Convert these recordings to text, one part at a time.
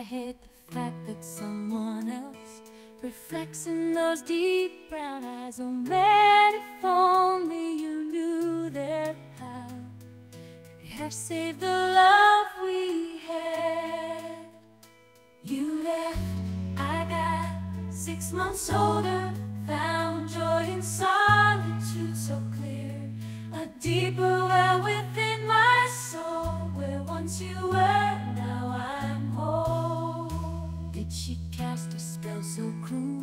I hate the fact that someone else reflects in those deep brown eyes. Oh man, if only you knew their how, you have saved the love we had. You left, I got 6 months older, found joy in solitude so clear, a deeper well within my soul, where once you were, now I'm whole. Did she cast a spell so cruel?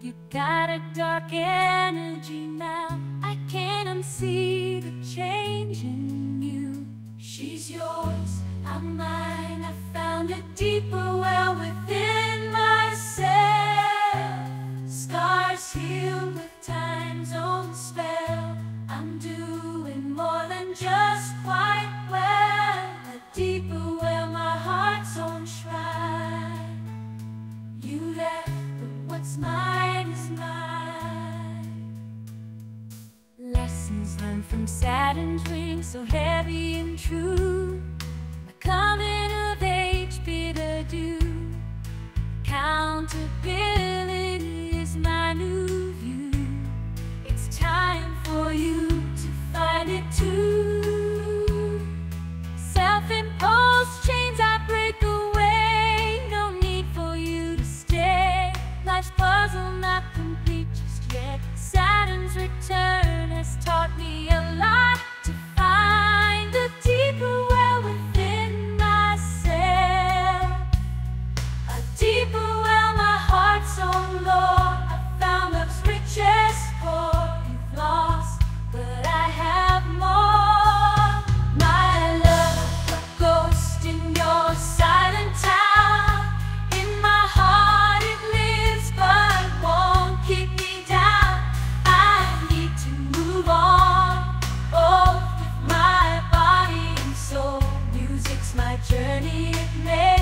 You got a dark energy now, I can't unsee the change in you. She's yours, I'm mine, I found a deeper well within myself. Scars healed with time's own spell, I'm doing more than just quite well, a deeper well, my heart's own shrine. You left, but what's mine is mine. Lessons learned from Saturn's ring, so heavy and true, my coming of age bitter due. Accountability is my new view, it's time for you to find it too. Self-imposed chains I break away, no need for you to stay, life's puzzle not complete just yet. Saturn's return has taught me a lot, to find a deeper well within myself, a deeper well, my heart's own Lord. I found love's richest core, you've lost, but I have more. My love, a ghost in your silent town, in my heart it lives but won't keep me down. I need to move on, both with my body and soul. Music's my journey, it may